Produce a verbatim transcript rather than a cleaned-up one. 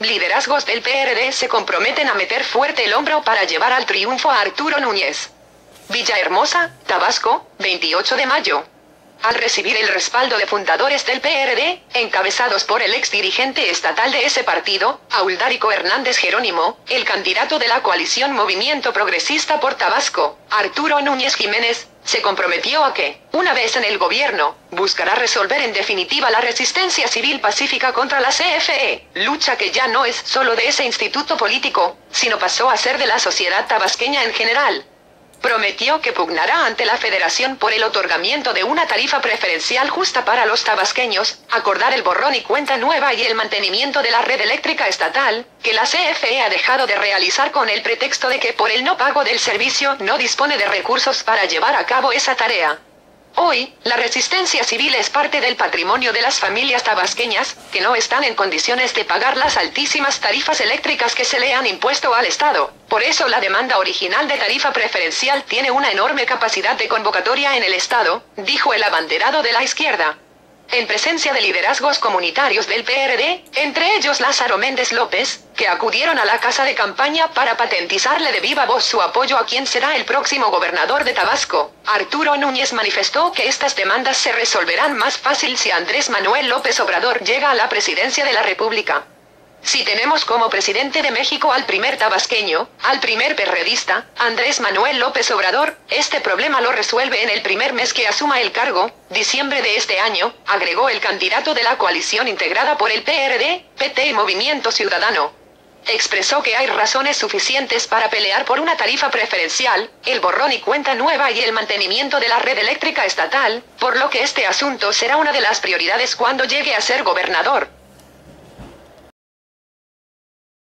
Liderazgos del P R D se comprometen a meter fuerte el hombro para llevar al triunfo a Arturo Núñez. Villahermosa, Tabasco, veintiocho de mayo. Al recibir el respaldo de fundadores del P R D, encabezados por el ex dirigente estatal de ese partido, Auldárico Hernández Gerónimo, el candidato de la coalición Movimiento Progresista por Tabasco, Arturo Núñez Jiménez, se comprometió a que, una vez en el gobierno, buscará resolver en definitiva la resistencia civil pacífica contra la C F E, lucha que ya no es solo de ese instituto político, sino pasó a ser de la sociedad tabasqueña en general. Prometió que pugnará ante la Federación por el otorgamiento de una tarifa preferencial justa para los tabasqueños, acordar el borrón y cuenta nueva y el mantenimiento de la red eléctrica estatal, que la C F E ha dejado de realizar con el pretexto de que por el no pago del servicio no dispone de recursos para llevar a cabo esa tarea. Hoy, la resistencia civil es parte del patrimonio de las familias tabasqueñas, que no están en condiciones de pagar las altísimas tarifas eléctricas que se le han impuesto al Estado. Por eso la demanda original de tarifa preferencial tiene una enorme capacidad de convocatoria en el Estado, dijo el abanderado de la izquierda. En presencia de liderazgos comunitarios del P R D, entre ellos Lázaro Méndez López, que acudieron a la casa de campaña para patentizarle de viva voz su apoyo a quien será el próximo gobernador de Tabasco, Arturo Núñez manifestó que estas demandas se resolverán más fácil si Andrés Manuel López Obrador llega a la presidencia de la República. Si tenemos como presidente de México al primer tabasqueño, al primer perredista, Andrés Manuel López Obrador, este problema lo resuelve en el primer mes que asuma el cargo, diciembre de este año, agregó el candidato de la coalición integrada por el P R D, P T y Movimiento Ciudadano. Expresó que hay razones suficientes para pelear por una tarifa preferencial, el borrón y cuenta nueva y el mantenimiento de la red eléctrica estatal, por lo que este asunto será una de las prioridades cuando llegue a ser gobernador.